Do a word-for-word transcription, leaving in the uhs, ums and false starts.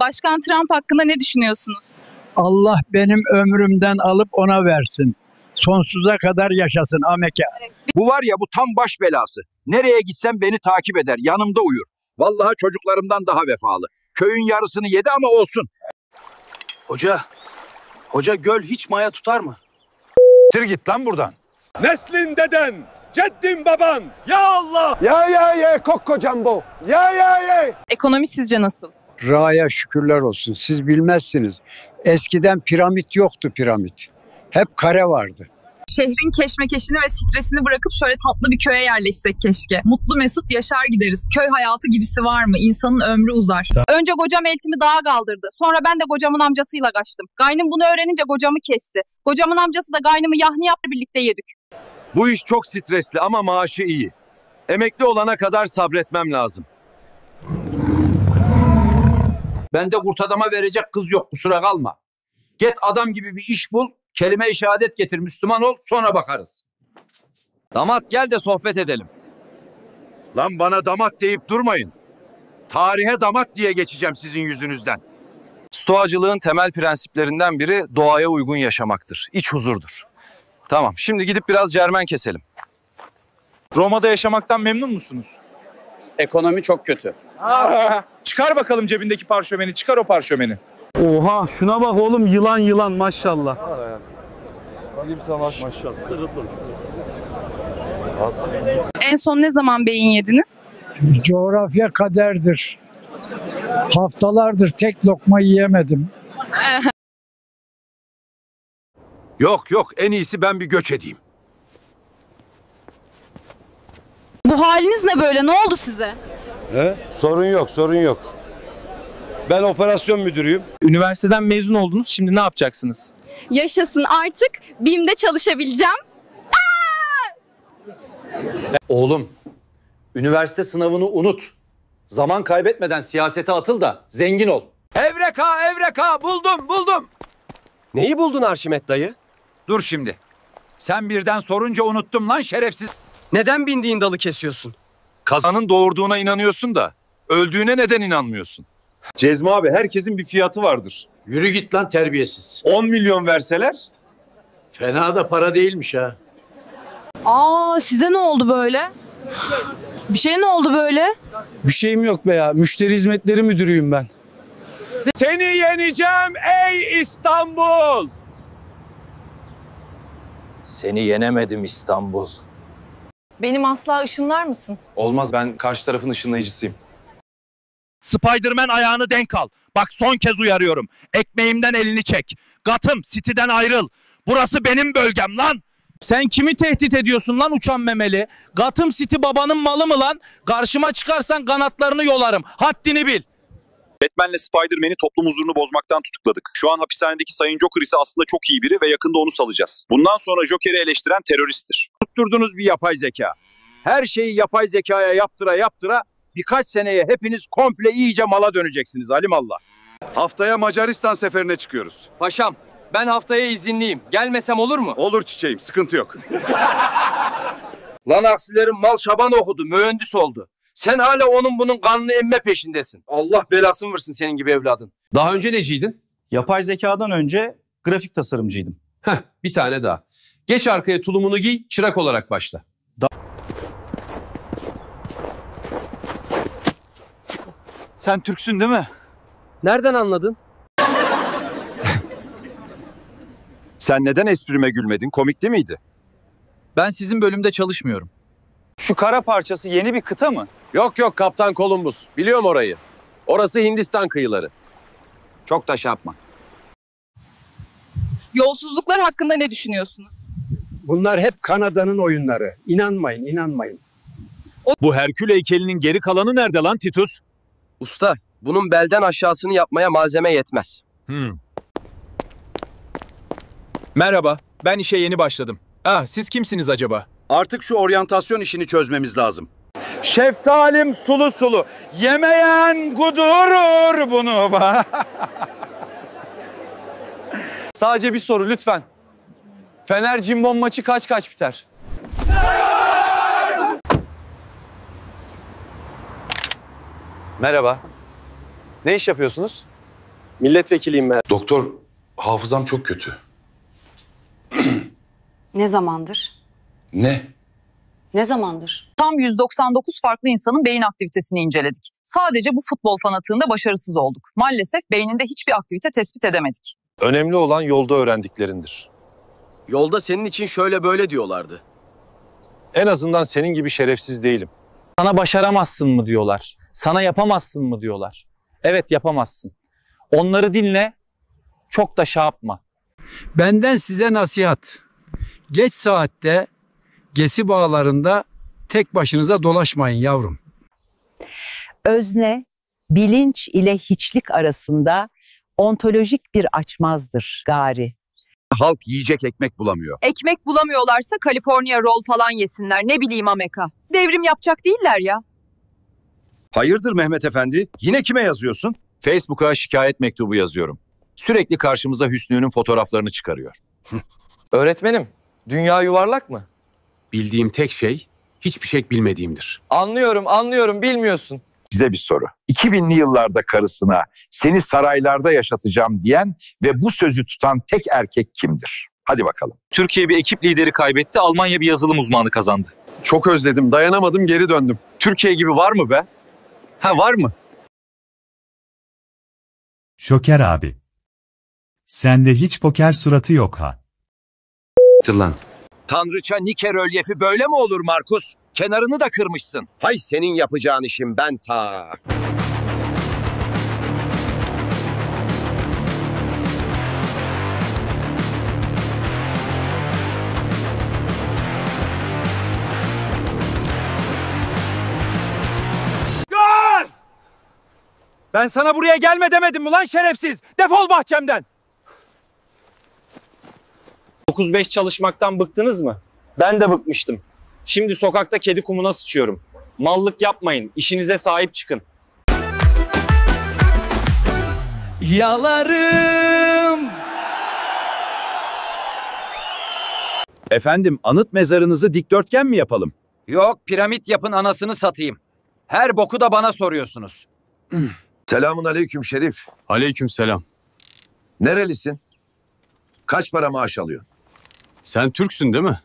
Başkan Trump hakkında ne düşünüyorsunuz? Allah benim ömrümden alıp ona versin. Sonsuza kadar yaşasın Amerika. Evet. Bu var ya, bu tam baş belası. Nereye gitsem beni takip eder, yanımda uyur. Vallahi çocuklarımdan daha vefalı. Köyün yarısını yedi ama olsun. Hoca, hoca göl hiç maya tutar mı? Tir git lan buradan. Neslin deden, ceddin baban, ya Allah! Ya ya ya kokkocam bu, ya ya ya! Ekonomi sizce nasıl? Raya şükürler olsun, siz bilmezsiniz. Eskiden piramit yoktu piramit. Hep kare vardı. Şehrin keşmekeşini ve stresini bırakıp şöyle tatlı bir köye yerleşsek keşke. Mutlu mesut yaşar gideriz. Köy hayatı gibisi var mı? İnsanın ömrü uzar. Önce kocam eltimi dağa kaldırdı. Sonra ben de kocamın amcasıyla kaçtım. Gaynım bunu öğrenince kocamı kesti. Kocamın amcası da gaynımı yahni yaptı, birlikte yedik. Bu iş çok stresli ama maaşı iyi. Emekli olana kadar sabretmem lazım. Bende kurt adama verecek kız yok, kusura kalma. Git adam gibi bir iş bul. Kelime-i şehadet getir, Müslüman ol, sonra bakarız. Damat gel de sohbet edelim. Lan bana damat deyip durmayın. Tarihe damat diye geçeceğim sizin yüzünüzden. Stoacılığın temel prensiplerinden biri doğaya uygun yaşamaktır. İç huzurdur. Tamam, şimdi gidip biraz cermen keselim. Roma'da yaşamaktan memnun musunuz? Ekonomi çok kötü. Aa, çıkar bakalım cebindeki parşömeni, çıkar o parşömeni. Oha, şuna bak oğlum, yılan yılan maşallah. En son ne zaman beyin yediniz? Coğrafya kaderdir. Haftalardır tek lokma yiyemedim. Yok yok, en iyisi ben bir göç edeyim. Bu haliniz ne böyle? Ne oldu size? He? Sorun yok, sorun yok. Ben operasyon müdürüyüm. Üniversiteden mezun oldunuz. Şimdi ne yapacaksınız? Yaşasın, artık B İ M'de çalışabileceğim. Aa! Oğlum, üniversite sınavını unut. Zaman kaybetmeden siyasete atıl da zengin ol. Evreka, evreka, buldum, buldum. Neyi buldun Arşimet dayı? Dur şimdi. Sen birden sorunca unuttum lan şerefsiz. Neden bindiğin dalı kesiyorsun? Kazanın doğurduğuna inanıyorsun da öldüğüne neden inanmıyorsun? Cezmi abi, herkesin bir fiyatı vardır. Yürü git lan terbiyesiz. on milyon verseler? Fena da para değilmiş ha. Aa, size ne oldu böyle? Bir şey ne oldu böyle? Bir şeyim yok be ya. Müşteri hizmetleri müdürüyüm ben. Seni yeneceğim ey İstanbul! Seni yenemedim İstanbul. Benim asla ışınlar mısın? Olmaz, ben karşı tarafın ışınlayıcısıyım. Spider-Man ayağını denk al. Bak son kez uyarıyorum. Ekmeğimden elini çek. Gotham City'den ayrıl. Burası benim bölgem lan. Sen kimi tehdit ediyorsun lan uçan memeli? Gotham City babanın malı mı lan? Karşıma çıkarsan kanatlarını yolarım. Haddini bil. Batman'le Spider-Man'i toplum huzurunu bozmaktan tutukladık. Şu an hapishanedeki Sayın Joker ise aslında çok iyi biri ve yakında onu salacağız. Bundan sonra Joker'i eleştiren teröristtir. Tutturdunuz bir yapay zeka. Her şeyi yapay zekaya yaptıra yaptıra birkaç seneye hepiniz komple iyice mala döneceksiniz alimallah. Haftaya Macaristan seferine çıkıyoruz. Paşam, ben haftaya izinliyim. Gelmesem olur mu? Olur çiçeğim, sıkıntı yok. Lan aksilerin mal şaban okudu, mühendis oldu. Sen hala onun bunun kanını emme peşindesin. Allah belasını versin senin gibi evladın. Daha önce neciydin? Yapay zekadan önce grafik tasarımcıydım. Heh, bir tane daha. Geç arkaya, tulumunu giy, çırak olarak başla. Sen Türksün değil mi? Nereden anladın? Sen neden esprime gülmedin? Komikti miydi? Ben sizin bölümde çalışmıyorum. Şu kara parçası yeni bir kıta mı? Yok yok Kaptan Kolombus. Biliyorum orayı. Orası Hindistan kıyıları. Çok da şey yapma. Yolsuzluklar hakkında ne düşünüyorsunuz? Bunlar hep Kanada'nın oyunları. İnanmayın, inanmayın. O... Bu Herkül heykelinin geri kalanı nerede lan Titus? Usta, bunun belden aşağısını yapmaya malzeme yetmez. Hmm. Merhaba, ben işe yeni başladım. Ah, siz kimsiniz acaba? Artık şu oryantasyon işini çözmemiz lazım. Şeftalim sulu sulu, yemeyen kudurur bunu. Sadece bir soru lütfen. Fener Cimbom maçı kaç kaç biter? Merhaba. Ne iş yapıyorsunuz? Milletvekiliyim ben. Doktor, hafızam çok kötü. Ne zamandır? Ne? Ne zamandır? Tam yüz doksan dokuz farklı insanın beyin aktivitesini inceledik. Sadece bu futbol fanatığında başarısız olduk. Maalesef beyninde hiçbir aktivite tespit edemedik. Önemli olan yolda öğrendiklerindir. Yolda senin için şöyle böyle diyorlardı. En azından senin gibi şerefsiz değilim. Sana başaramazsın mı diyorlar. Sana yapamazsın mı diyorlar. Evet, yapamazsın. Onları dinle, çok da şey yapma. Benden size nasihat. Geç saatte Gesi bağlarında tek başınıza dolaşmayın yavrum. Özne, bilinç ile hiçlik arasında ontolojik bir açmazdır gari. Halk yiyecek ekmek bulamıyor. Ekmek bulamıyorlarsa California Roll falan yesinler, ne bileyim Amerika. Devrim yapacak değiller ya. Hayırdır Mehmet Efendi? Yine kime yazıyorsun? Facebook'a şikayet mektubu yazıyorum. Sürekli karşımıza Hüsnü'nün fotoğraflarını çıkarıyor. Öğretmenim, dünya yuvarlak mı? Bildiğim tek şey hiçbir şey bilmediğimdir. Anlıyorum, anlıyorum, bilmiyorsun. Size bir soru. iki binli yıllarda karısına seni saraylarda yaşatacağım diyen ve bu sözü tutan tek erkek kimdir? Hadi bakalım. Türkiye bir ekip lideri kaybetti, Almanya bir yazılım uzmanı kazandı. Çok özledim, dayanamadım, geri döndüm. Türkiye gibi var mı be? Ha, var mı? Joker abi. Sende hiç poker suratı yok ha. Tırlan. Tanrıça Niker ölyefi böyle mi olur Markus? Kenarını da kırmışsın. Hay senin yapacağın işim ben ta. Gol! Ben sana buraya gelme demedim mi lan şerefsiz? Defol bahçemden. dokuz beş çalışmaktan bıktınız mı? Ben de bıkmıştım. Şimdi sokakta kedi kumuna sıçıyorum. Mallık yapmayın, işinize sahip çıkın. Yalarım. Efendim, anıt mezarınızı dikdörtgen mi yapalım? Yok, piramit yapın anasını satayım. Her boku da bana soruyorsunuz. Selamun aleyküm Şerif. Aleyküm selam. Nerelisin? Kaç para maaş alıyorsun? Sen Türksün değil mi?